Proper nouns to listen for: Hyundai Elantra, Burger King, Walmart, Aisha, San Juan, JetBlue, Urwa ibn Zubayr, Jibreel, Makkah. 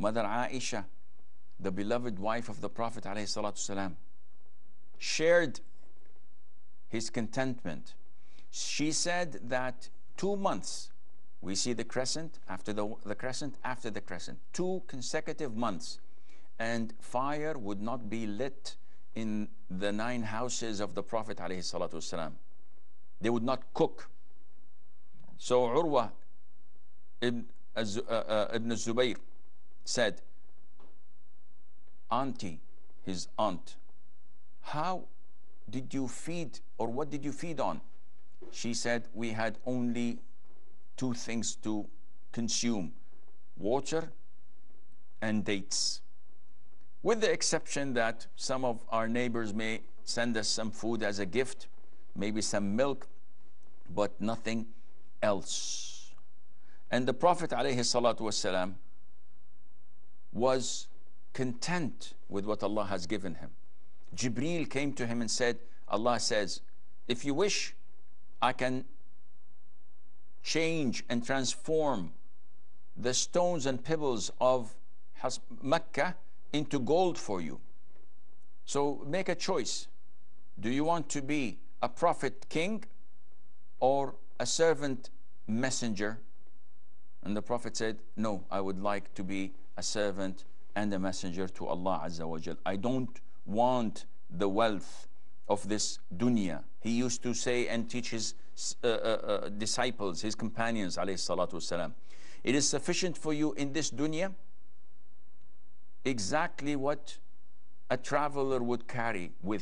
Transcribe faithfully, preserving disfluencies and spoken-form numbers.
Mother Aisha, the beloved wife of the Prophet ﷺ, shared his contentment. She said that two months, we see the crescent after the, the crescent after the crescent, two consecutive months, and fire would not be lit in the nine houses of the Prophet ﷺ. They would not cook. So Urwa ibn, uh, uh, ibn Zubayr said, Auntie, his aunt, how did you feed, or what did you feed on? She said, we had only two things to consume, water and dates. With the exception that some of our neighbors may send us some food as a gift, maybe some milk, but nothing else. And the Prophet ﷺ was content with what Allah has given him. Jibreel came to him and said, Allah says, if you wish, I can change and transform the stones and pebbles of Makkah into gold for you. So make a choice. Do you want to be a prophet king or a servant messenger? And the Prophet said, no, I would like to be a servant and a messenger to Allah Azza wa Jal. I don't want the wealth of this dunya. He used to say and teach his uh, uh, uh, disciples, his companions, alayhi salatu wasalam, it is sufficient for you in this dunya exactly what a traveler would carry with him.